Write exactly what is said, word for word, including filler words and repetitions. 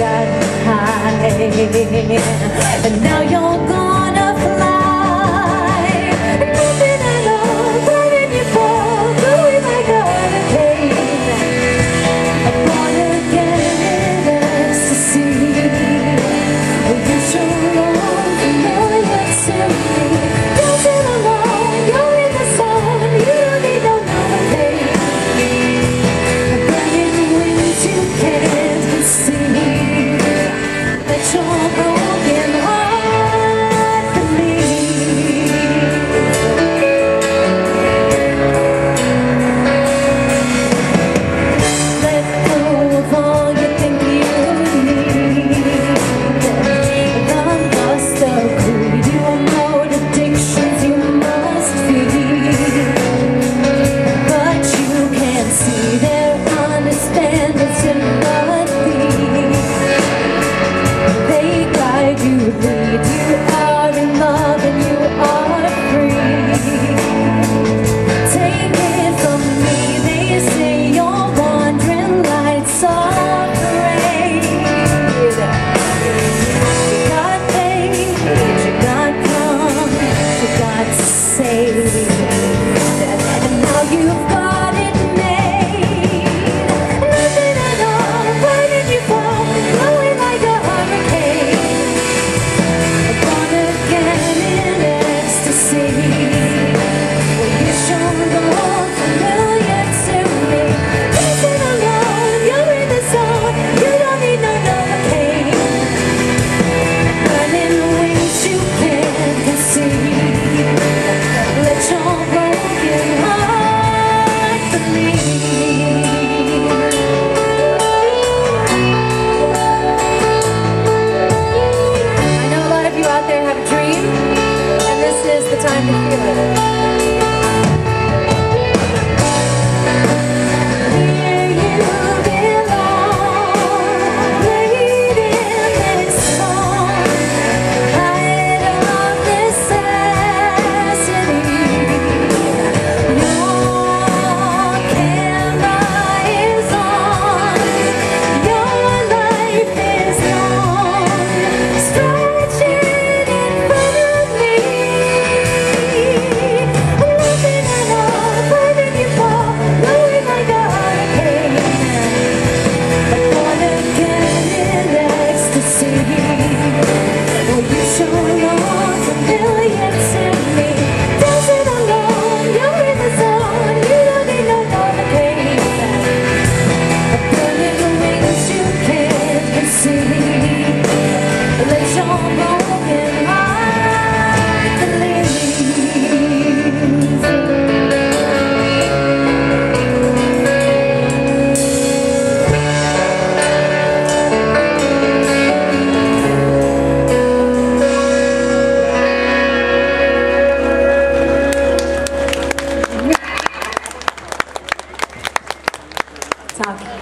got high, and now you're gonna fly. Living alone, letting you fall, doing my hurricane. I'm born again in ecstasy. You should love the millions to me. Don't feel alone, you're in the sun, you don't need no navigate. I'm burning wings you can't receive. Let your broken heart believe. Let go of all you think you need. The lust of greed, you know the addictions you must feed. But you can't see their understanding sympathy. They guide you, lead you, are in love and you are free. Take it from me, they say your wandering lights are afraid. You got paid, you got come, you got to say that, and now you've got it made. Nothing at all, why did you fall, blowing like a hurricane. Born again in ecstasy, well you show the whole familiar to me. Living alone, you're in the zone, you don't need no novocaine. Burning wings you can't conceive. Let your broken heart believe. I know a lot of you out there have a dream, and this is the time to feel it. Here you belong, laid in this song, height of necessity. Your camera is on, your life is long, stretching in front of me. Living it all, burning you fall, blowing like a hurricane. I'm born again in ecstasy. Will you show your familiar to me? Dancing alone, you're in the zone, you don't need no navigate. I'm burning wings you can't conceive. Let your broken heart believe. Talk.